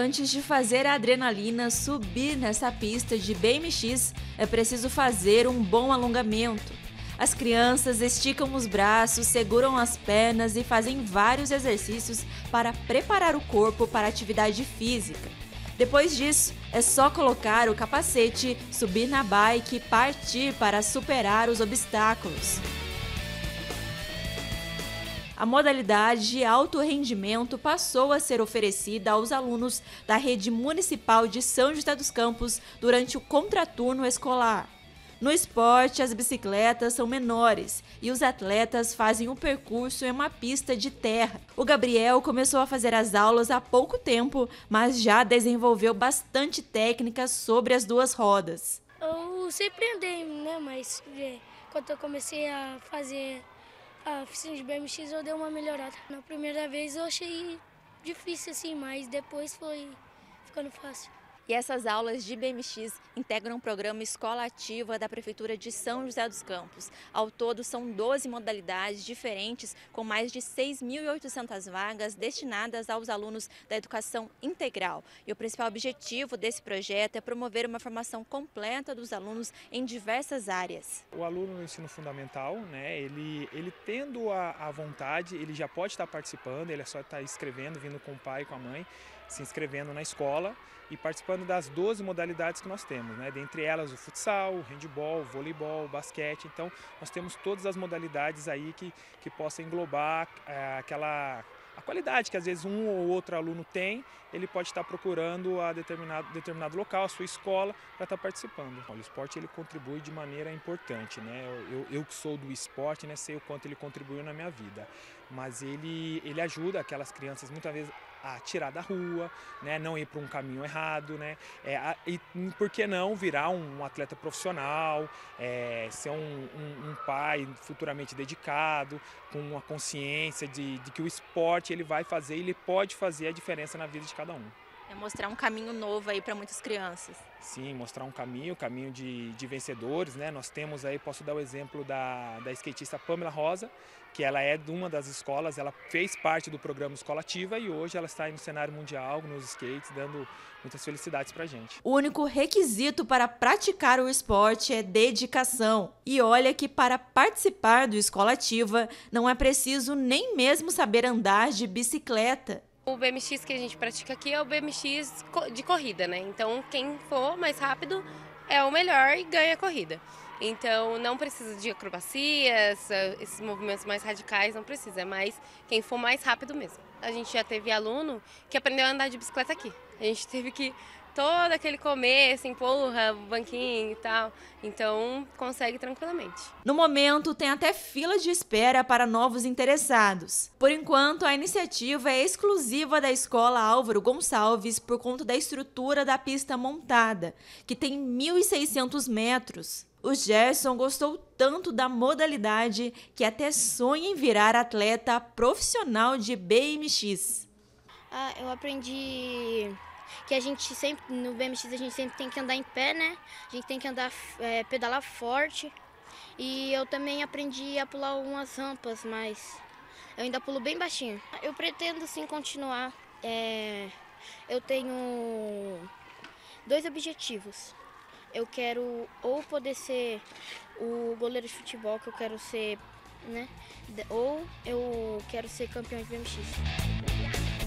Antes de fazer a adrenalina subir nessa pista de BMX, é preciso fazer um bom alongamento. As crianças esticam os braços, seguram as pernas e fazem vários exercícios para preparar o corpo para a atividade física. Depois disso, é só colocar o capacete, subir na bike e partir para superar os obstáculos. A modalidade de alto rendimento passou a ser oferecida aos alunos da rede municipal de São José dos Campos durante o contraturno escolar. No esporte, as bicicletas são menores e os atletas fazem o percurso em uma pista de terra. O Gabriel começou a fazer as aulas há pouco tempo, mas já desenvolveu bastante técnica sobre as duas rodas. Eu sempre andei, né? Mas quando eu comecei a fazer a oficina de BMX, eu dei uma melhorada. Na primeira vez eu achei difícil assim, mas depois foi ficando fácil. E essas aulas de BMX integram o programa Escola Ativa da Prefeitura de São José dos Campos. Ao todo, são 12 modalidades diferentes, com mais de 6.800 vagas destinadas aos alunos da educação integral. E o principal objetivo desse projeto é promover uma formação completa dos alunos em diversas áreas. O aluno no ensino fundamental, né, ele tendo a vontade, ele já pode estar participando, ele é só estar escrevendo, vindo com o pai e com a mãe, se inscrevendo na escola e participando das 12 modalidades que nós temos, né? Dentre elas o futsal, o handebol, o voleibol, o basquete. Então nós temos todas as modalidades aí que possa englobar a qualidade que às vezes um ou outro aluno tem, ele pode estar procurando a determinado local, a sua escola, para estar participando. Olha, o esporte ele contribui de maneira importante, né? Eu que sou do esporte, né, sei o quanto ele contribuiu na minha vida, mas ele ajuda aquelas crianças muitas vezes a tirar da rua, né, não ir para um caminho errado, né, e por que não virar um atleta profissional, ser um pai futuramente dedicado, com uma consciência de que o esporte ele vai fazer, ele pode fazer a diferença na vida de cada um. É mostrar um caminho novo aí para muitas crianças. Sim, mostrar um caminho de vencedores, né? Nós temos aí, posso dar o exemplo da skatista Pamela Rosa, que ela é de uma das escolas, ela fez parte do programa Escola Ativa e hoje ela está aí no cenário mundial, nos skates, dando muitas felicidades pra gente. O único requisito para praticar o esporte é dedicação. E olha que para participar do Escola Ativa não é preciso nem mesmo saber andar de bicicleta. O BMX que a gente pratica aqui é o BMX de corrida, né? Então, quem for mais rápido é o melhor e ganha a corrida. Então, não precisa de acrobacias, esses movimentos mais radicais, não precisa. É mais quem for mais rápido mesmo. A gente já teve aluno que aprendeu a andar de bicicleta aqui. A gente teve que todo aquele começo, empurra, banquinho e tal. Então, consegue tranquilamente. No momento, tem até fila de espera para novos interessados. Por enquanto, a iniciativa é exclusiva da Escola Álvaro Gonçalves por conta da estrutura da pista montada, que tem 1.600 metros. O Gerson gostou tanto da modalidade que até sonha em virar atleta profissional de BMX. Eu aprendi que a gente sempre, no BMX, a gente sempre tem que andar em pé, né? A gente tem que andar, pedalar forte. E eu também aprendi a pular algumas rampas, mas eu ainda pulo bem baixinho. Eu pretendo, sim, continuar. Eu tenho 2 objetivos. Eu quero ou poder ser o goleiro de futebol, que eu quero ser, né? Ou eu quero ser campeão de BMX.